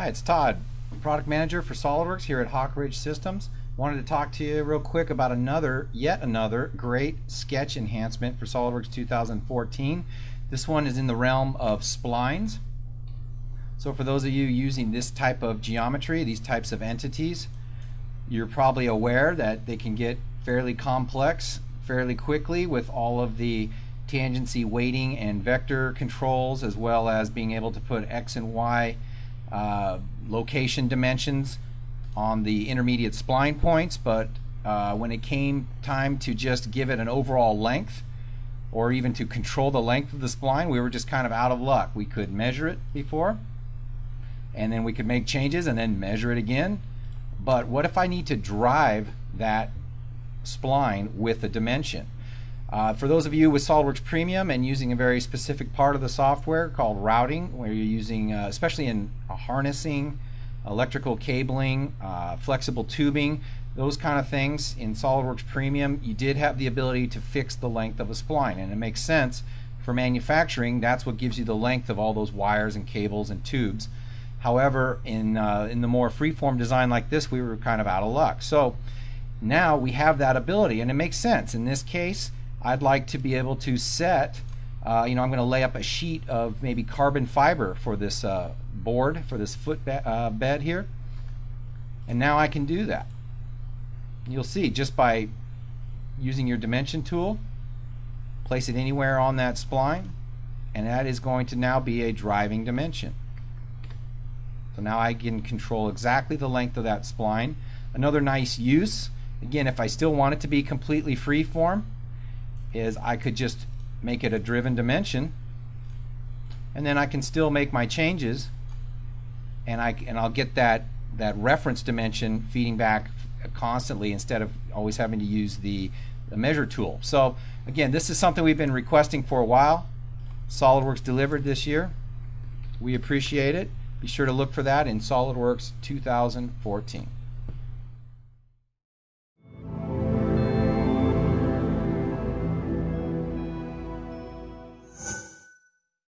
Hi, it's Todd, product manager for SOLIDWORKS here at Hawk Ridge Systems. Wanted to talk to you real quick about yet another great sketch enhancement for SOLIDWORKS 2014. This one is in the realm of splines. So for those of you using this type of geometry, these types of entities, you're probably aware that they can get fairly complex fairly quickly with all of the tangency weighting and vector controls, as well as being able to put X and Y location dimensions on the intermediate spline points. But when it came time to just give it an overall length, or even to control the length of the spline, we were just kind of out of luck. We could measure it before, and then we could make changes and then measure it again. But what if I need to drive that spline with a dimension? For those of you with SOLIDWORKS Premium and using a very specific part of the software called routing, where you're using, especially in harnessing, electrical cabling, flexible tubing, those kind of things, in SOLIDWORKS Premium, you did have the ability to fix the length of a spline. And it makes sense for manufacturing. That's what gives you the length of all those wires and cables and tubes. However, in the more freeform design like this, we were kind of out of luck. So now we have that ability, and it makes sense. In this case, I'd like to be able to set, I'm going to lay up a sheet of maybe carbon fiber for this board, for this footbed here. And now I can do that. You'll see, just by using your dimension tool, place it anywhere on that spline, and that is going to now be a driving dimension. So now I can control exactly the length of that spline. Another nice use, again, if I still want it to be completely freeform, is I could just make it a driven dimension, and then I can still make my changes, and I'll get that reference dimension feeding back constantly instead of always having to use the measure tool. So again, this is something we've been requesting for a while. SOLIDWORKS delivered this year. We appreciate it. Be sure to look for that in SOLIDWORKS 2014.